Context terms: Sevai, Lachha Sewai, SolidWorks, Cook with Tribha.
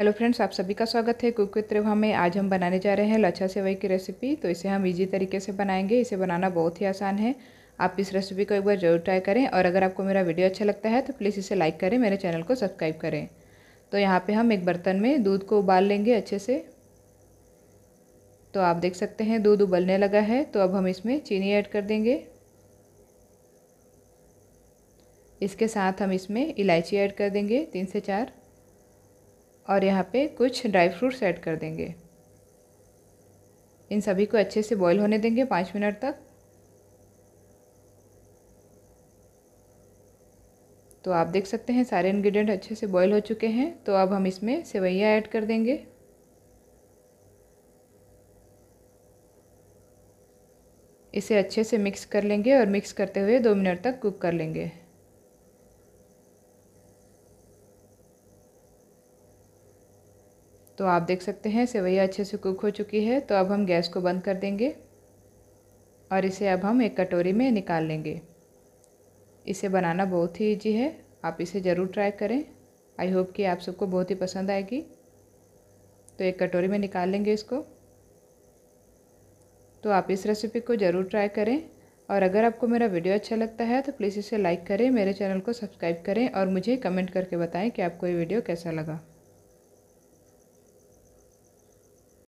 Hello friends, आप सभी का स्वागत है कुक विद त्रिभा में। आज हम बनाने जा रहे हैं लच्छा सेवई की रेसिपी। तो इसे हम इजी तरीके से बनाएंगे। इसे बनाना बहुत ही आसान है। आप इस रेसिपी को एक बार ज़रूर ट्राई करें और अगर आपको मेरा वीडियो अच्छा लगता है तो प्लीज़ इसे लाइक करें, मेरे चैनल को सब्सक्राइब करें। तो यहाँ पर हम एक बर्तन में दूध को उबाल लेंगे अच्छे से। तो आप देख सकते हैं दूध उबलने लगा है। तो अब हम इसमें चीनी ऐड कर देंगे। इसके साथ हम इसमें इलायची ऐड कर देंगे 3 से 4, और यहाँ पे कुछ ड्राई फ्रूट्स ऐड कर देंगे। इन सभी को अच्छे से बॉईल होने देंगे 5 मिनट तक। तो आप देख सकते हैं सारे इंग्रेडिएंट अच्छे से बॉईल हो चुके हैं। तो अब हम इसमें सेवैयाँ ऐड कर देंगे। इसे अच्छे से मिक्स कर लेंगे और मिक्स करते हुए 2 मिनट तक कुक कर लेंगे। तो आप देख सकते हैं सेवैया अच्छे से कुक हो चुकी है। तो अब हम गैस को बंद कर देंगे और इसे अब हम एक कटोरी में निकाल लेंगे। इसे बनाना बहुत ही इजी है, आप इसे ज़रूर ट्राई करें। आई होप कि आप सबको बहुत ही पसंद आएगी। तो एक कटोरी में निकाल लेंगे इसको। तो आप इस रेसिपी को ज़रूर ट्राई करें और अगर आपको मेरा वीडियो अच्छा लगता है तो प्लीज़ इसे लाइक करें, मेरे चैनल को सब्सक्राइब करें और मुझे कमेंट करके बताएँ कि आपको ये वीडियो कैसा लगा।